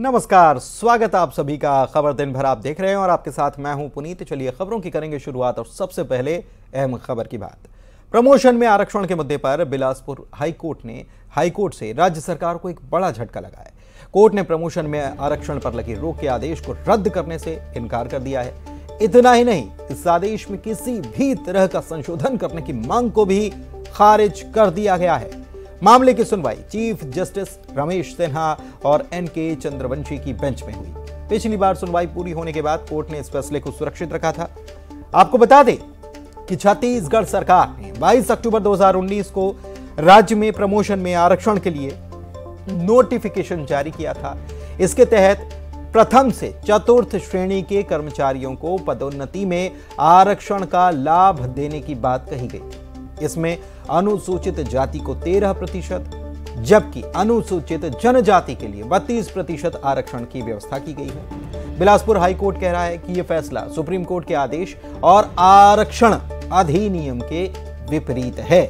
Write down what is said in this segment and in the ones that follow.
नमस्कार, स्वागत आप सभी का। खबर दिन भर आप देख रहे हैं और आपके साथ मैं हूं पुनीत। चलिए खबरों की करेंगे शुरुआत और सबसे पहले अहम खबर की बात। प्रमोशन में आरक्षण के मुद्दे पर बिलासपुर हाईकोर्ट ने हाईकोर्ट से राज्य सरकार को एक बड़ा झटका लगाया। कोर्ट ने प्रमोशन में आरक्षण पर लगी रोक के आदेश को रद्द करने से इनकार कर दिया है। इतना ही नहीं, इस आदेश में किसी भी तरह का संशोधन करने की मांग को भी खारिज कर दिया गया है। मामले की सुनवाई चीफ जस्टिस रमेश सिन्हा और एनके चंद्रवंशी की बेंच में हुई। पिछली बार सुनवाई पूरी होने के बाद कोर्ट ने इस फैसले को सुरक्षित रखा था। आपको बता दें कि छत्तीसगढ़ सरकार ने 22 अक्टूबर 2019 को राज्य में प्रमोशन में आरक्षण के लिए नोटिफिकेशन जारी किया था। इसके तहत प्रथम से चतुर्थ श्रेणी के कर्मचारियों को पदोन्नति में आरक्षण का लाभ देने की बात कही गई थी। इसमें अनुसूचित जाति को 13% जबकि अनुसूचित जनजाति के लिए 32% आरक्षण की व्यवस्था की गई है। बिलासपुर हाईकोर्ट कह रहा है कि यह फैसला सुप्रीम कोर्ट के आदेश और आरक्षण अधिनियम के विपरीत है।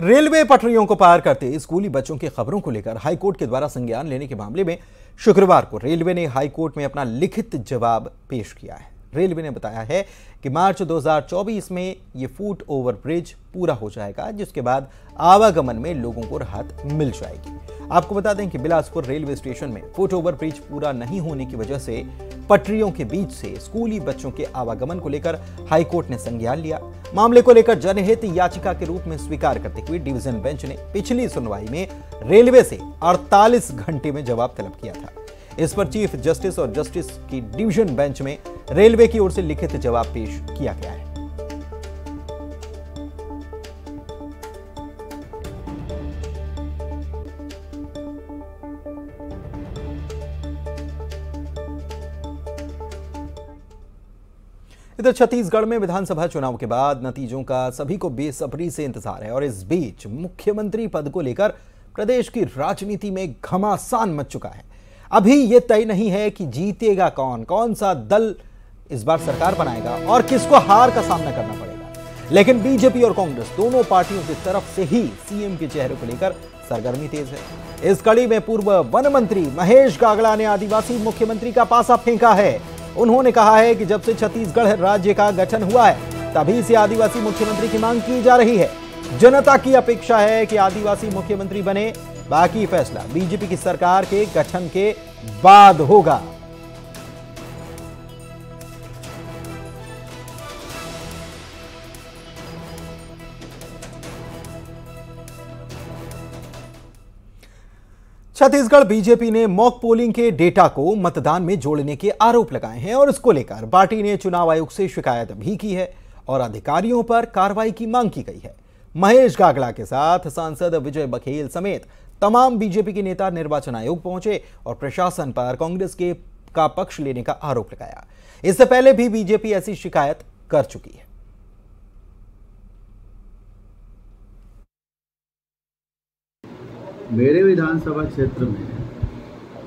रेलवे पटरियों को पार करते स्कूली बच्चों की खबरों को लेकर हाईकोर्ट के द्वारा संज्ञान लेने के मामले में शुक्रवार को रेलवे ने हाईकोर्ट में अपना लिखित जवाब पेश किया है। रेलवे ने बताया है कि मार्च 2024 में ये फुट ओवर ब्रिज पूरा हो जाएगा, जिसके बाद आवागमन में लोगों को राहत मिल जाएगी। आपको बता दें कि बिलासपुर रेलवे स्टेशन में फुट ओवर ब्रिज पूरा नहीं होने की वजह से पटरियों के बीच से स्कूली बच्चों के आवागमन को लेकर हाईकोर्ट ने संज्ञान लिया। मामले को लेकर जनहित याचिका के रूप में स्वीकार करते हुए डिवीजन बेंच ने पिछली सुनवाई में रेलवे से 48 घंटे में जवाब तलब किया था। इस पर चीफ जस्टिस और जस्टिस की डिवीजन बेंच में रेलवे की ओर से लिखित जवाब पेश किया गया है। इधर छत्तीसगढ़ में विधानसभा चुनाव के बाद नतीजों का सभी को बेसब्री से इंतजार है और इस बीच मुख्यमंत्री पद को लेकर प्रदेश की राजनीति में घमासान मच चुका है। अभी ये तय नहीं है कि जीतेगा कौन, कौन सा दल इस बार सरकार बनाएगा और किसको हार का सामना करना पड़ेगा। लेकिन बीजेपी और कांग्रेस दोनों पार्टियों की तरफ से ही सीएम के चेहरे को लेकर सरगर्मी तेज है। इस कड़ी में पूर्व वन मंत्री महेश गागड़ा ने आदिवासी मुख्यमंत्री का पासा फेंका है। उन्होंने कहा है कि जब से छत्तीसगढ़ राज्य का गठन हुआ है तभी से आदिवासी मुख्यमंत्री की मांग की जा रही है। जनता की अपेक्षा है कि आदिवासी मुख्यमंत्री बने, बाकी फैसला बीजेपी की सरकार के गठन के बाद होगा। छत्तीसगढ़ बीजेपी ने मॉक पोलिंग के डेटा को मतदान में जोड़ने के आरोप लगाए हैं और इसको लेकर पार्टी ने चुनाव आयोग से शिकायत भी की है और अधिकारियों पर कार्रवाई की मांग की गई है। महेश गागड़ा के साथ सांसद विजय बघेल समेत तमाम बीजेपी के नेता निर्वाचन आयोग पहुंचे और प्रशासन पर कांग्रेस के का पक्ष लेने का आरोप लगाया। इससे पहले भी बीजेपी ऐसी शिकायत कर चुकी है। मेरे विधानसभा क्षेत्र में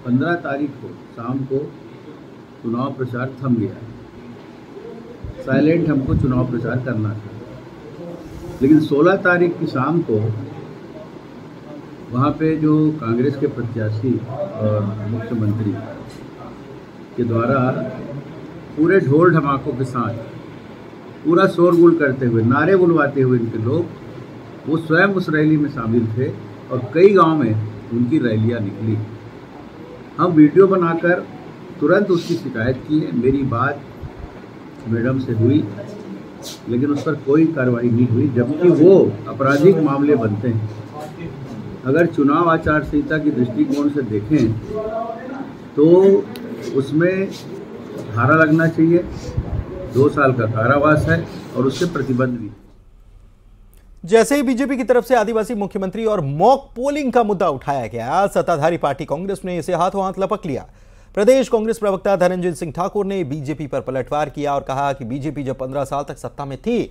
15 तारीख को शाम को चुनाव प्रचार थम गया। साइलेंट हमको चुनाव प्रचार करना था, लेकिन 16 तारीख की शाम को वहाँ पे जो कांग्रेस के प्रत्याशी और मुख्यमंत्री के द्वारा पूरे ढोल ढमाकों के साथ पूरा शोरगुल करते हुए नारे बुलवाते हुए इनके लोग वो स्वयं उस रैली में शामिल थे और कई गांव में उनकी रैलियां निकली। हम वीडियो बनाकर तुरंत उसकी शिकायत की है। मेरी बात मैडम से हुई, लेकिन उस पर कोई कार्रवाई नहीं हुई, जबकि वो आपराधिक मामले बनते हैं। अगर चुनाव आचार संहिता की दृष्टिकोण से देखें तो उसमें धारा लगना चाहिए, 2 साल का कारावास है और उससे प्रतिबंध भी। जैसे ही बीजेपी की तरफ से आदिवासी मुख्यमंत्री और मॉक पोलिंग का मुद्दा उठाया गया, सत्ताधारी पार्टी कांग्रेस ने इसे हाथों हाथ लपक लिया। प्रदेश कांग्रेस प्रवक्ता धनंजय सिंह ठाकुर ने बीजेपी पर पलटवार किया और कहा कि बीजेपी जब 15 साल तक सत्ता में थी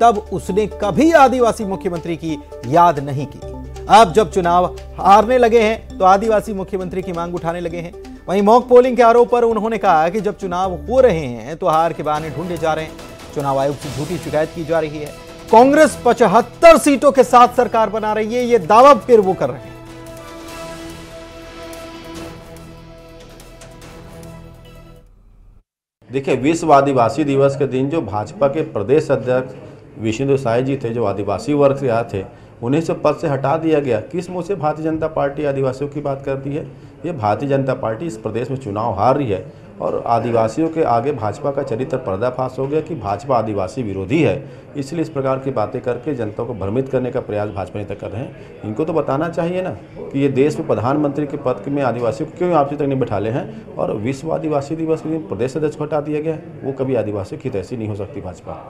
तब उसने कभी आदिवासी मुख्यमंत्री की याद नहीं की। अब जब चुनाव हारने लगे हैं तो आदिवासी मुख्यमंत्री की मांग उठाने लगे हैं। वहीं मॉक पोलिंग के आरोप पर उन्होंने कहा कि जब चुनाव हो रहे हैं तो हार के बहाने ढूंढे जा रहे हैं, चुनाव आयोग से झूठी शिकायत की जा रही है, कांग्रेस 75 सीटों के साथ सरकार बना रही है, ये दावा फिर वो कर रहे हैं। देखिए, विश्व आदिवासी दिवस के दिन जो भाजपा के प्रदेश अध्यक्ष विष्णुदेव साय जी थे, जो आदिवासी वर्ग से यहाँ थे, उन्हें से पद से हटा दिया गया। किस मुँह से भारतीय जनता पार्टी आदिवासियों की बात करती है? ये भारतीय जनता पार्टी इस प्रदेश में चुनाव हार रही है और आदिवासियों के आगे भाजपा का चरित्र पर्दाफाश हो गया कि भाजपा आदिवासी विरोधी है, इसलिए इस प्रकार की बातें करके जनता को भ्रमित करने का प्रयास भाजपा नेता कर रहे हैं। इनको तो बताना चाहिए ना कि ये देश में प्रधानमंत्री के पद में आदिवासियों को क्यों आपसे तक नहीं बैठा ले हैं। और विश्व आदिवासी दिवस के दिन प्रदेश अध्यक्ष को हटा दिया गया, वो कभी आदिवासियों की तैसी नहीं हो सकती भाजपा।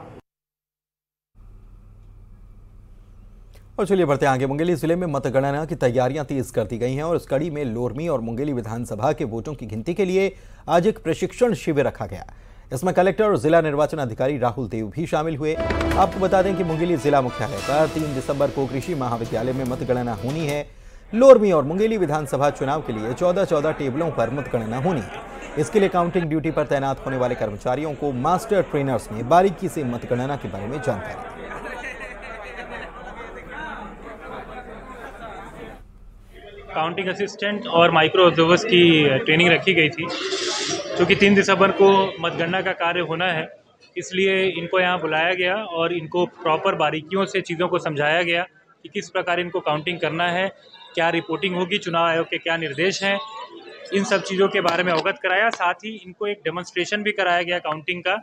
और चलिए बढ़ते आगे, मुंगेली जिले में मतगणना की तैयारियां तेज कर दी गई हैं और इस कड़ी में लोरमी और मुंगेली विधानसभा के वोटों की गिनती के लिए आज एक प्रशिक्षण शिविर रखा गया। इसमें कलेक्टर और जिला निर्वाचन अधिकारी राहुल देव भी शामिल हुए। आपको बता दें कि मुंगेली जिला मुख्यालय पर 3 दिसंबर को कृषि महाविद्यालय में मतगणना होनी है। लोरमी और मुंगेली विधानसभा चुनाव के लिए 14-14 टेबलों पर मतगणना होनी है। इसके लिए काउंटिंग ड्यूटी पर तैनात होने वाले कर्मचारियों को मास्टर ट्रेनर्स ने बारीकी से मतगणना के बारे में जानकारी दी। काउंटिंग असिस्टेंट और माइक्रो ऑब्जर्वर्स की ट्रेनिंग रखी गई थी, क्योंकि 3 दिसंबर को मतगणना का कार्य होना है, इसलिए इनको यहाँ बुलाया गया और इनको प्रॉपर बारीकियों से चीज़ों को समझाया गया कि किस प्रकार इनको काउंटिंग करना है, क्या रिपोर्टिंग होगी, चुनाव आयोग के क्या निर्देश हैं, इन सब चीज़ों के बारे में अवगत कराया। साथ ही इनको एक डेमोन्स्ट्रेशन भी कराया गया काउंटिंग का,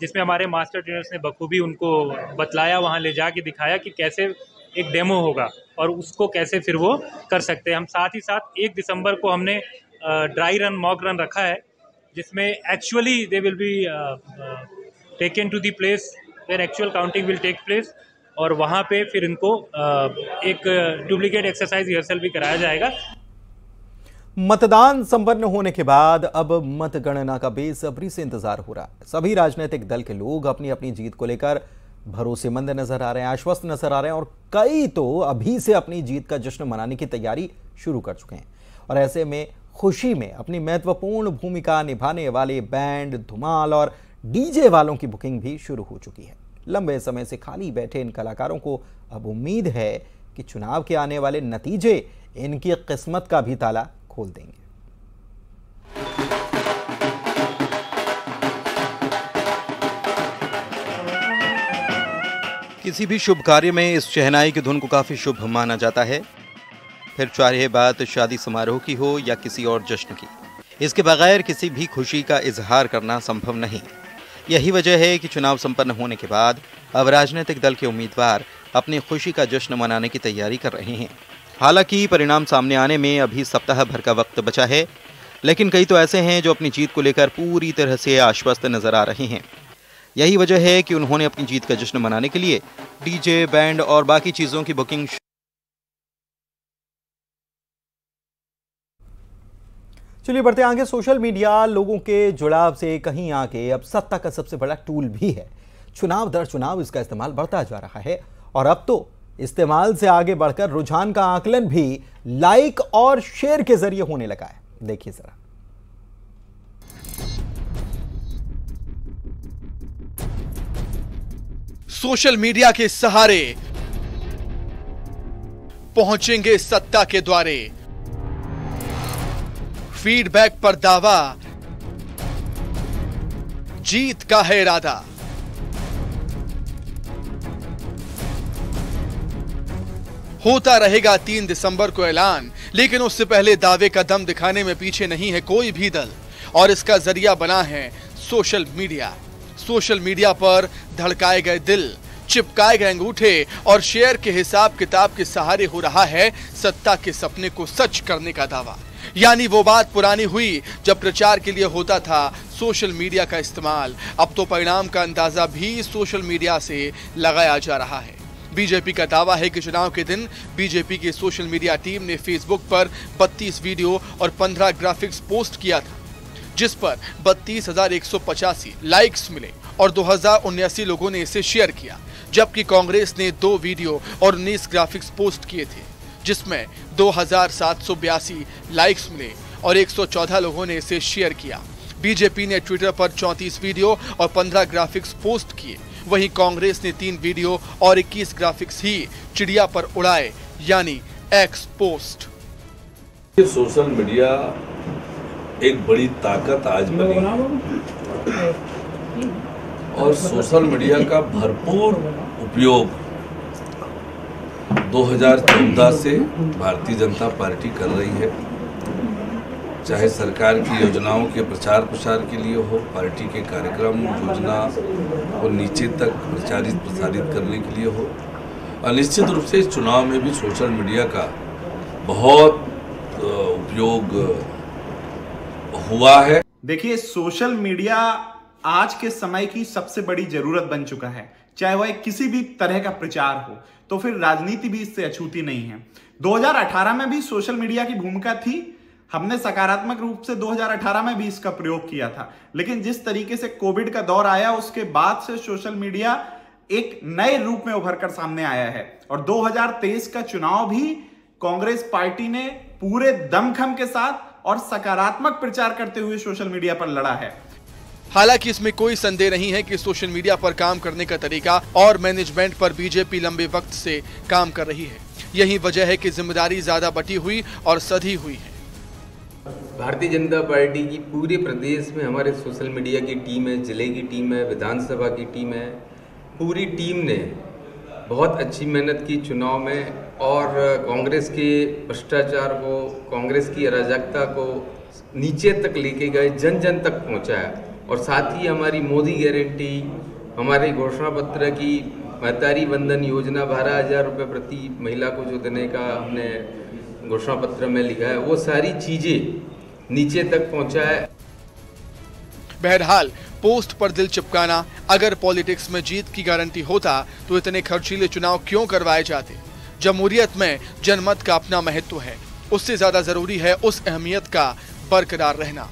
जिसमें हमारे मास्टर ट्रेनर्स ने बखूबी उनको बतलाया, वहाँ ले जा के दिखाया कि कैसे एक डेमो होगा और उसको कैसे फिर वो कर सकते हैं। हम साथ ही साथ 1 दिसंबर को हमने ड्राई रन मॉक रन रखा है, जिसमें actually they will be taken to the place where actual counting will take place, और वहाँ पे फिर इनको एक डुप्लीकेट एक्सरसाइज रिहर्सल भी कराया जाएगा। मतदान संपन्न होने के बाद अब मतगणना का बेसब्री से इंतजार हो रहा है। सभी राजनीतिक दल के लोग अपनी अपनी जीत को लेकर भरोसेमंद नजर आ रहे हैं, आश्वस्त नजर आ रहे हैं और कई तो अभी से अपनी जीत का जश्न मनाने की तैयारी शुरू कर चुके हैं। और ऐसे में खुशी में अपनी महत्वपूर्ण भूमिका निभाने वाले बैंड, धुमाल और डीजे वालों की बुकिंग भी शुरू हो चुकी है। लंबे समय से खाली बैठे इन कलाकारों को अब उम्मीद है कि चुनाव के आने वाले नतीजे इनकी किस्मत का भी ताला खोल देंगे। किसी भी शुभ कार्य में इस शहनाई की धुन को काफ़ी शुभ माना जाता है, फिर चाहे बात शादी समारोह की हो या किसी और जश्न की, इसके बगैर किसी भी खुशी का इजहार करना संभव नहीं। यही वजह है कि चुनाव संपन्न होने के बाद अब राजनीतिक दल के उम्मीदवार अपनी खुशी का जश्न मनाने की तैयारी कर रहे हैं। हालांकि परिणाम सामने आने में अभी सप्ताह भर का वक्त बचा है, लेकिन कई तो ऐसे हैं जो अपनी जीत को लेकर पूरी तरह से आश्वस्त नजर आ रहे हैं। यही वजह है कि उन्होंने अपनी जीत का जश्न मनाने के लिए डीजे, बैंड और बाकी चीजों की बुकिंग। चलिए बढ़ते आगे, सोशल मीडिया लोगों के जुड़ाव से कहीं आगे अब सत्ता का सबसे बड़ा टूल भी है। चुनाव दर चुनाव इसका इस्तेमाल बढ़ता जा रहा है और अब तो इस्तेमाल से आगे बढ़कर रुझान का आकलन भी लाइक और शेयर के जरिए होने लगा है। देखिए जरा। सोशल मीडिया के सहारे पहुंचेंगे सत्ता के द्वारे, फीडबैक पर दावा, जीत का है इरादा। होता रहेगा 3 दिसंबर को ऐलान, लेकिन उससे पहले दावे का दम दिखाने में पीछे नहीं है कोई भी दल और इसका जरिया बना है सोशल मीडिया। सोशल मीडिया पर धड़काए गए दिल, चिपकाए गए अंगूठे और शेयर के हिसाब किताब के सहारे हो रहा है सत्ता के सपने को सच करने का दावा। यानी वो बात पुरानी हुई जब प्रचार के लिए होता था सोशल मीडिया का इस्तेमाल, अब तो परिणाम का अंदाजा भी सोशल मीडिया से लगाया जा रहा है। बीजेपी का दावा है कि चुनाव के दिन बीजेपी की सोशल मीडिया टीम ने फेसबुक पर 32 वीडियो और 15 ग्राफिक्स पोस्ट किया था, जिस पर 32,185 लाइक्स मिले और 2,079 लोगों ने इसे शेयर किया, जबकि कांग्रेस ने 2 वीडियो और 19 ग्राफिक्स पोस्ट किए थे, जिसमें 2,782 लाइक्स मिले और 114 लोगों ने इसे शेयर किया। बीजेपी ने ट्विटर पर 34 वीडियो और 15 ग्राफिक्स पोस्ट किए। वहीं कांग्रेस ने 3 वीडियो और 21 ग्राफिक्स ही चिड़िया पर उड़ाए, यानी एक्स पोस्ट। सोशल मीडिया एक बड़ी ताकत आज बनी और सोशल मीडिया का भरपूर उपयोग 2014 से भारतीय जनता पार्टी कर रही है, चाहे सरकार की योजनाओं के प्रचार प्रसार के लिए हो, पार्टी के कार्यक्रम योजना को नीचे तक प्रचारित प्रसारित करने के लिए हो। और निश्चित रूप से इस चुनाव में भी सोशल मीडिया का बहुत उपयोग हुआ है। देखिए, सोशल मीडिया आज के समय की सबसे बड़ी जरूरत बन चुका है, चाहे वह किसी भी तरह का प्रचार हो, तो फिर राजनीति भी इससे अछूती नहीं है। 2018 में भी सोशल मीडिया की भूमिका थी, हमने सकारात्मक रूप से 2018 में भी इसका प्रयोग किया था, लेकिन जिस तरीके से कोविड का दौर आया उसके बाद से सोशल मीडिया एक नए रूप में उभर कर सामने आया है। और 2023 का चुनाव भी कांग्रेस पार्टी ने पूरे दमखम के साथ और सकारात्मक प्रचार करते हुए सोशल मीडिया पर लड़ा है। हालांकि इसमें कोई संदेह नहीं है कि सोशल मीडिया पर काम करने का तरीका और मैनेजमेंट पर बीजेपी लंबे वक्त से काम कर रही है। यही वजह है कि जिम्मेदारी ज्यादा बटी हुई और सधी हुई है। भारतीय जनता पार्टी की पूरे प्रदेश में हमारे सोशल मीडिया की टीम है, जिले की टीम है, विधानसभा की टीम है। पूरी टीम ने बहुत अच्छी मेहनत की चुनाव में और कांग्रेस के भ्रष्टाचार को, कांग्रेस की अराजकता को नीचे तक लेके गए, जन जन तक पहुँचाया। और साथ ही हमारी मोदी गारंटी, हमारे घोषणा पत्र की महतारी बंधन योजना, 12,000 रुपये प्रति महिला को जो देने का हमने घोषणा पत्र में लिखा है, वो सारी चीज़ें नीचे तक पहुंचा है। बहरहाल पोस्ट पर दिल चिपकाना, अगर पॉलिटिक्स में जीत की गारंटी होता तो इतने खर्चीले चुनाव क्यों करवाए जाते। जमहूरियत में जनमत का अपना महत्व है, उससे ज़्यादा ज़रूरी है उस अहमियत का बरकरार रहना।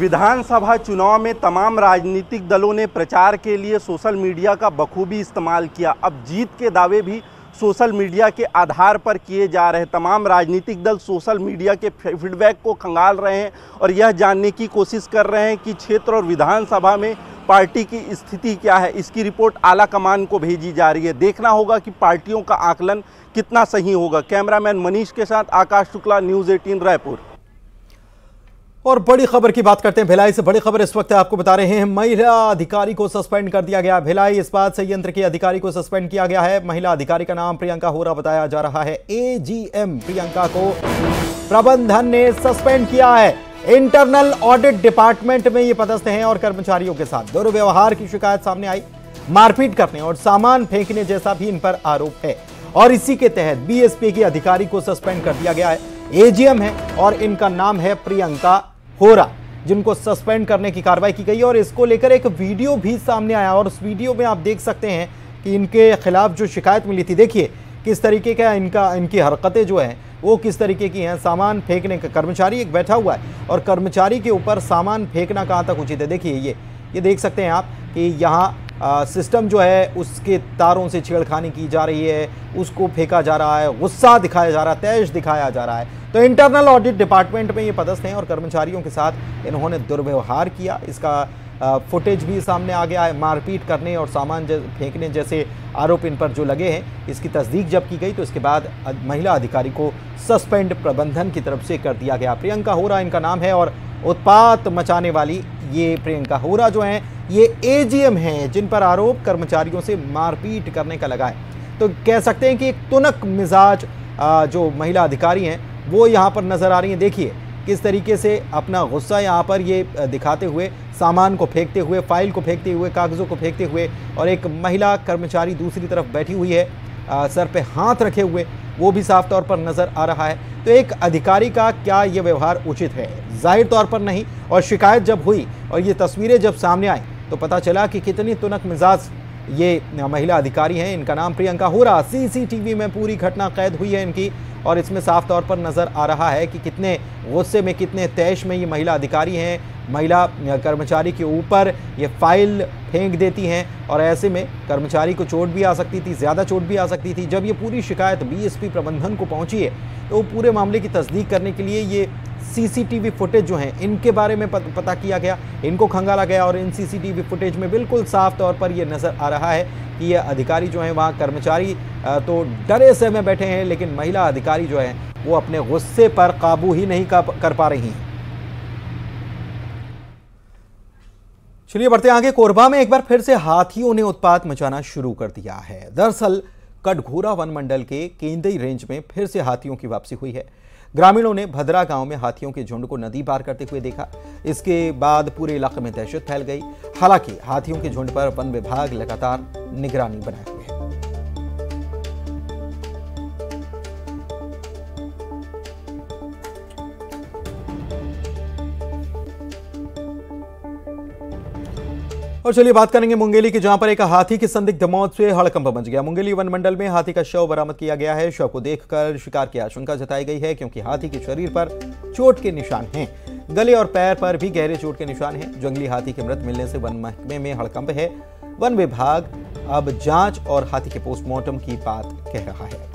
विधानसभा चुनाव में तमाम राजनीतिक दलों ने प्रचार के लिए सोशल मीडिया का बखूबी इस्तेमाल किया। अब जीत के दावे भी सोशल मीडिया के आधार पर किए जा रहे हैं। तमाम राजनीतिक दल सोशल मीडिया के फीडबैक को खंगाल रहे हैं और यह जानने की कोशिश कर रहे हैं कि क्षेत्र और विधानसभा में पार्टी की स्थिति क्या है। इसकी रिपोर्ट आला कमान को भेजी जा रही है। देखना होगा कि पार्टियों का आकलन कितना सही होगा। कैमरामैन मनीष के साथ आकाश शुक्ला, News 18 रायपुर। और बड़ी खबर की बात करते हैं। भिलाई से बड़ी खबर इस वक्त आपको बता रहे हैं, महिला अधिकारी को सस्पेंड कर दिया गया। भिलाई इस्पात संयंत्र के अधिकारी को सस्पेंड किया गया है। महिला अधिकारी का नाम प्रियंका होरा बताया जा रहा है। एजीएम प्रियंका को प्रबंधन ने सस्पेंड किया है। इंटरनल ऑडिट डिपार्टमेंट में ये पदस्थ हैं और कर्मचारियों के साथ दुर्व्यवहार की शिकायत सामने आई। मारपीट करने और सामान फेंकने जैसा भी इन पर आरोप है और इसी के तहत बीएसपी के अधिकारी को सस्पेंड कर दिया गया है। एजीएम है और इनका नाम है प्रियंका होरा, जिनको सस्पेंड करने की कार्रवाई की गई। और इसको लेकर एक वीडियो भी सामने आया और उस वीडियो में आप देख सकते हैं कि इनके खिलाफ जो शिकायत मिली थी, देखिए किस तरीके का इनकी हरकतें जो हैं वो किस तरीके की हैं। सामान फेंकने का, कर्मचारी एक बैठा हुआ है और कर्मचारी के ऊपर सामान फेंकना कहाँ तक उचित है। देखिए ये देख सकते हैं आप कि यहाँ सिस्टम जो है उसके तारों से छेड़खानी की जा रही है, उसको फेंका जा रहा है, गुस्सा दिखाया जा रहा है, तेज दिखाया जा रहा है। तो इंटरनल ऑडिट डिपार्टमेंट में ये पदस्थ हैं और कर्मचारियों के साथ इन्होंने दुर्व्यवहार किया। इसका फुटेज भी सामने आ गया है। मारपीट करने और सामान फेंकने जैसे आरोप इन पर जो लगे हैं, इसकी तस्दीक जब की गई तो इसके बाद महिला अधिकारी को सस्पेंड प्रबंधन की तरफ से कर दिया गया। प्रियंका होरा इनका नाम है और उत्पात मचाने वाली ये प्रियंका होरा जो हैं ये एजीएम हैं, जिन पर आरोप कर्मचारियों से मारपीट करने का लगा है। तो कह सकते हैं कि एक तुनक मिजाज जो महिला अधिकारी हैं वो यहाँ पर नज़र आ रही हैं। देखिए किस तरीके से अपना गुस्सा यहाँ पर ये दिखाते हुए, सामान को फेंकते हुए, फाइल को फेंकते हुए, कागज़ों को फेंकते हुए। और एक महिला कर्मचारी दूसरी तरफ बैठी हुई है, सर पे हाथ रखे हुए, वो भी साफ तौर पर नज़र आ रहा है। तो एक अधिकारी का क्या ये व्यवहार उचित है? जाहिर तौर पर नहीं। और शिकायत जब हुई और ये तस्वीरें जब सामने आई तो पता चला कि कितनी तुनक मिजाज ये महिला अधिकारी हैं, इनका नाम प्रियंका होरा। सीसीटीवी में पूरी घटना कैद हुई है इनकी, और इसमें साफ तौर पर नज़र आ रहा है कि कितने गुस्से में, कितने तैश में ये महिला अधिकारी हैं। महिला कर्मचारी के ऊपर ये फाइल फेंक देती हैं और ऐसे में कर्मचारी को चोट भी आ सकती थी, ज़्यादा चोट भी आ सकती थी। जब ये पूरी शिकायत बीएसपी प्रबंधन को पहुंची है तो पूरे मामले की तस्दीक करने के लिए ये सीसीटीवी फुटेज जो हैं इनके बारे में पता किया गया, इनको खंगाला गया और इन सीसीटीवी फुटेज में बिल्कुल साफ तौर पर ये नज़र आ रहा है कि ये अधिकारी जो हैं, वहाँ कर्मचारी तो डरे से में बैठे हैं लेकिन महिला अधिकारी जो हैं वो अपने गुस्से पर काबू ही नहीं कर पा रही हैं। चलिए बढ़ते हैं आगे। कोरबा में एक बार फिर से हाथियों ने उत्पात मचाना शुरू कर दिया है। दरअसल कटघोरा वन मंडल के केंद्रीय रेंज में फिर से हाथियों की वापसी हुई है। ग्रामीणों ने भद्रा गांव में हाथियों के झुंड को नदी पार करते हुए देखा। इसके बाद पूरे इलाके में दहशत फैल गई। हालांकि हाथियों के झुंड पर वन विभाग लगातार निगरानी बनाए हुए है। और चलिए बात करेंगे मुंगेली की, जहां पर एक हाथी की संदिग्ध मौत से हड़कंप मच गया। मुंगेली वन मंडल में हाथी का शव बरामद किया गया है। शव को देखकर शिकार की आशंका जताई गई है क्योंकि हाथी के शरीर पर चोट के निशान हैं, गले और पैर पर भी गहरे चोट के निशान हैं। जंगली हाथी के मृत मिलने से वन महकमे में हड़कंप है। वन विभाग अब जाँच और हाथी के पोस्टमार्टम की बात कह रहा है।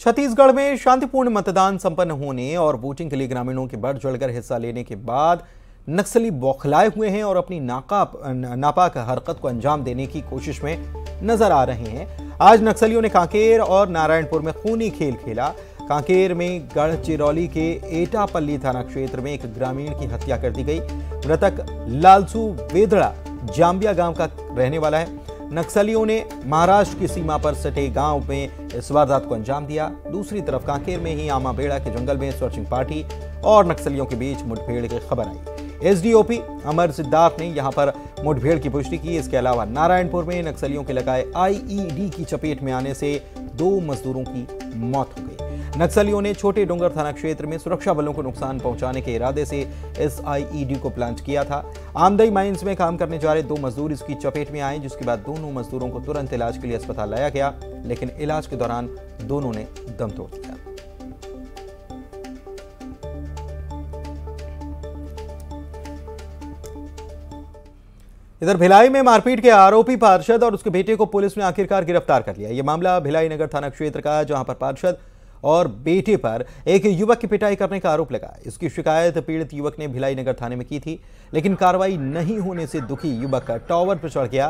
छत्तीसगढ़ में शांतिपूर्ण मतदान संपन्न होने और वोटिंग के लिए ग्रामीणों के बढ़ चढ़कर हिस्सा लेने के बाद नक्सली बौखलाए हुए हैं और अपनी नापाक हरकत को अंजाम देने की कोशिश में नजर आ रहे हैं। आज नक्सलियों ने कांकेर और नारायणपुर में खूनी खेल खेला। कांकेर में गढ़चिरौली के एटापल्ली थाना क्षेत्र में एक ग्रामीण की हत्या कर दी गई। मृतक लालसू वेदड़ा जाम्बिया गाँव का रहने वाला है। नक्सलियों ने महाराष्ट्र की सीमा पर सटे गांव में इस वारदात को अंजाम दिया। दूसरी तरफ कांकेर में ही आमाबेड़ा के जंगल में सर्चिंग पार्टी और नक्सलियों के बीच मुठभेड़ की खबर आई। एसडीओपी अमर सिद्धार्थ ने यहां पर मुठभेड़ की पुष्टि की। इसके अलावा नारायणपुर में नक्सलियों के लगाए आईईडी की चपेट में आने से 2 मजदूरों की मौत हो गई। नक्सलियों ने छोटे डोंगर थाना क्षेत्र में सुरक्षा बलों को नुकसान पहुंचाने के इरादे से इस आईईडी को प्लांट किया था। आमदई माइंस में काम करने जा रहे 2 मजदूर इसकी चपेट में आए, जिसके बाद दोनों मजदूरों को तुरंत इलाज के लिए अस्पताल लाया गया लेकिन इलाज के दौरान दोनों ने दम तोड़ दिया। इधर भिलाई में मारपीट के आरोपी पार्षद और उसके बेटे को पुलिस ने आखिरकार गिरफ्तार कर लिया। यह मामला भिलाई नगर थाना क्षेत्र का, जहां पर पार्षद और बेटे पर एक युवक की पिटाई करने का आरोप लगा। इसकी शिकायत पीड़ित युवक ने भिलाई नगर थाने में की थी लेकिन कार्रवाई नहीं होने से दुखी युवक का टॉवर पर चढ़ गया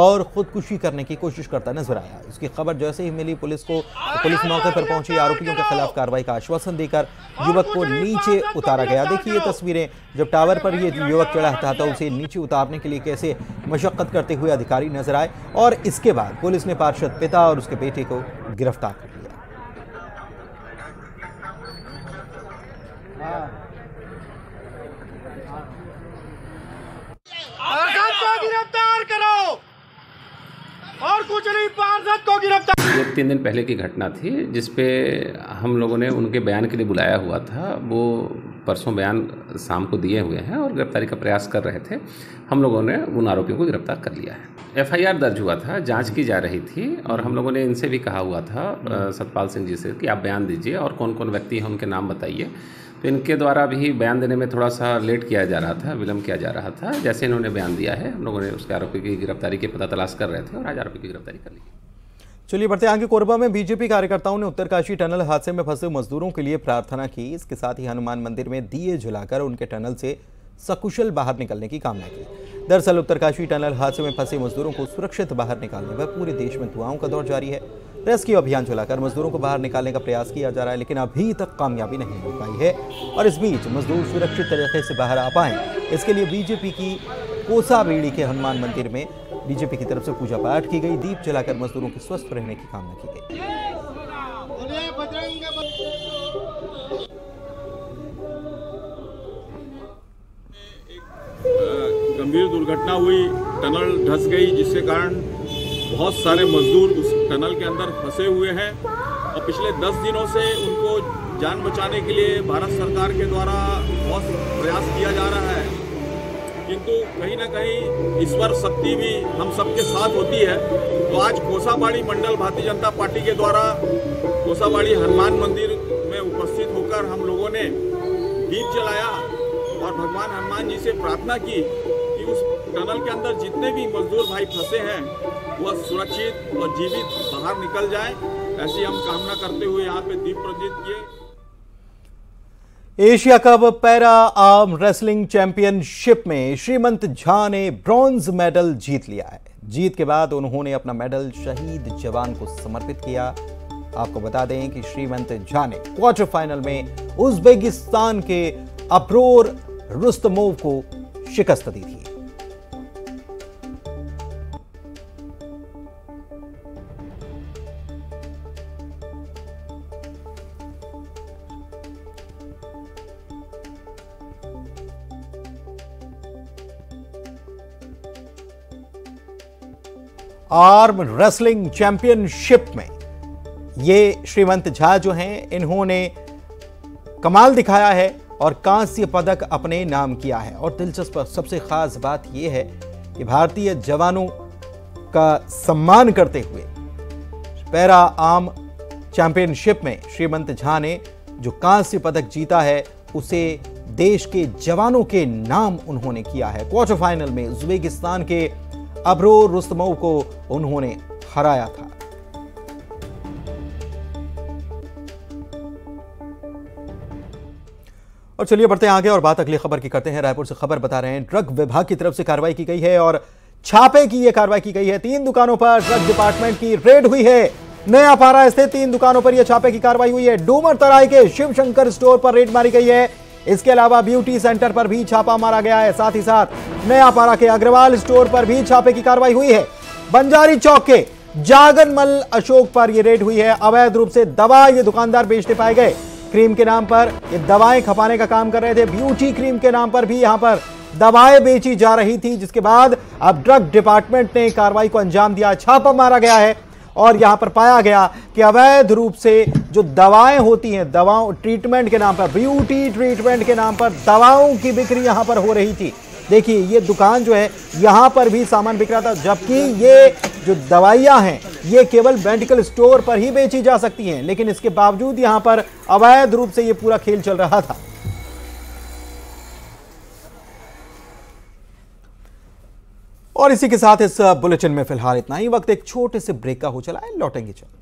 और खुदकुशी करने की कोशिश करता नजर आया। इसकी खबर जैसे ही मिली पुलिस को, पुलिस मौके पर पहुंची। आरोपियों के खिलाफ कार्रवाई का आश्वासन देकर युवक को नीचे उतारा गया। देखिए ये तस्वीरें, जब टावर पर ये युवक चढ़ा था तो उसे नीचे उतारने के लिए कैसे मशक्कत करते हुए अधिकारी नजर आए और इसके बाद पुलिस ने पार्षद, पिता और उसके बेटे को गिरफ्तार कर लिया। गिरफ्तार करो और कुछ नहीं, पार्षद को गिरफ्तार। ये 3 दिन पहले की घटना थी जिसपे हम लोगों ने उनके बयान के लिए बुलाया हुआ था। वो परसों बयान शाम को दिए हुए हैं और गिरफ्तारी का प्रयास कर रहे थे। हम लोगों ने उन आरोपियों को गिरफ्तार कर लिया है। एफआईआर दर्ज हुआ था, जांच की जा रही थी और हम लोगों ने इनसे भी कहा हुआ था, सतपाल सिंह जी से, कि आप बयान दीजिए और कौन कौन व्यक्ति हैं उनके नाम बताइए। तो इनके द्वारा भी बयान देने में थोड़ा सा लेट किया जा रहा था, विलम्ब किया जा रहा था। जैसे इन्होंने बयान दिया है हम लोगों ने उसके आरोपी की गिरफ्तारी के पता तलाश कर रहे थे और आज आरोपी की गिरफ्तारी कर ली। चलिए बढ़ते हैं आगे। कोरबा में बीजेपी कार्यकर्ताओं ने उत्तरकाशी टनल हादसे में फंसे मजदूरों के लिए प्रार्थना की। इसके साथ ही हनुमान मंदिर में दिए जलाकर उनके टनल से सकुशल बाहर निकलने की कामना की। दरअसल उत्तरकाशी टनल हादसे में फंसे मजदूरों को सुरक्षित बाहर निकालने पर पूरे देश में दुआओं का दौर जारी है। रेस्क्यू अभियान चलाकर मजदूरों को बाहर निकालने का प्रयास किया जा रहा है लेकिन अभी तक कामयाबी नहीं हो पाई है और इस बीच मजदूर सुरक्षित तरीके से बाहर आ पाएँ, इसके लिए बीजेपी की कोसाबेड़ी के हनुमान मंदिर में बीजेपी की तरफ से पूजा पाठ की गई। दीप जलाकर मजदूरों के स्वस्थ रहने की कामना की गई। गंभीर दुर्घटना हुई, टनल धंस गई जिसके कारण बहुत सारे मजदूर उस टनल के अंदर फंसे हुए हैं और पिछले 10 दिनों से उनको जान बचाने के लिए भारत सरकार के द्वारा बहुत प्रयास किया जा रहा है, किंतु कहीं ना कहीं ईश्वर शक्ति भी हम सबके साथ होती है। तो आज कोसाबाड़ी मंडल भारतीय जनता पार्टी के द्वारा कोसाबाड़ी हनुमान मंदिर में उपस्थित होकर हम लोगों ने दीप जलाया और भगवान हनुमान जी से प्रार्थना की कि उस टनल के अंदर जितने भी मजदूर भाई फंसे हैं वह सुरक्षित और जीवित बाहर निकल जाए, ऐसी हम कामना करते हुए यहाँ पे दीप प्रज्वलित किए। Asia cup para arm wrestling championship में श्रीमंत झा ने ब्रॉन्ज मेडल जीत लिया है। जीत के बाद उन्होंने अपना मेडल शहीद जवान को समर्पित किया। आपको बता दें कि श्रीमंत झा ने क्वार्टर फाइनल में उज्बेकिस्तान के अबरोर रुस्तमोव को शिकस्त दी थी। आर्म रेसलिंग चैंपियनशिप में ये श्रीमंत झा जो हैं इन्होंने कमाल दिखाया है और कांस्य पदक अपने नाम किया है। और दिलचस्प सबसे खास बात यह है कि भारतीय जवानों का सम्मान करते हुए पैरा आर्म चैंपियनशिप में श्रीमंत झा ने जो कांस्य पदक जीता है उसे देश के जवानों के नाम उन्होंने किया है। क्वार्टर फाइनल में उज्बेकिस्तान के अबरोर रुस्तमोव को उन्होंने हराया था। और चलिए बढ़ते हैं आगे और बात अगली खबर की करते हैं। रायपुर से खबर बता रहे हैं, ड्रग विभाग की तरफ से कार्रवाई की गई है और छापे की यह कार्रवाई की गई है। 3 दुकानों पर ड्रग डिपार्टमेंट की रेड हुई है। नया पारा स्थित 3 दुकानों पर यह छापे की कार्रवाई हुई है। डूमर तराई के शिवशंकर स्टोर पर रेड मारी गई है। इसके अलावा ब्यूटी सेंटर पर भी छापा मारा गया है। साथ ही साथ नया पारा के अग्रवाल स्टोर पर भी छापे की कार्रवाई हुई है। बंजारी चौक के जागनमल अशोक पर यह रेड हुई है। अवैध रूप से दवा ये दुकानदार बेचते पाए गए। क्रीम के नाम पर ये दवाएं खपाने का काम कर रहे थे। ब्यूटी क्रीम के नाम पर भी यहां पर दवाएं बेची जा रही थी, जिसके बाद अब ड्रग डिपार्टमेंट ने कार्रवाई को अंजाम दिया। छापा मारा गया है और यहां पर पाया गया कि अवैध रूप से जो दवाएं होती हैं, दवाओं ट्रीटमेंट के नाम पर, ब्यूटी ट्रीटमेंट के नाम पर दवाओं की बिक्री यहां पर हो रही थी। देखिए ये दुकान जो है यहां पर भी सामान बिक रहा था, जबकि ये जो दवाइयां हैं ये केवल मेडिकल स्टोर पर ही बेची जा सकती हैं, लेकिन इसके बावजूद यहां पर अवैध रूप से ये पूरा खेल चल रहा था। और इसी के साथ इस बुलेटिन में फिलहाल इतना ही। वक्त एक छोटे से ब्रेक का हो चला है, लौटेंगे।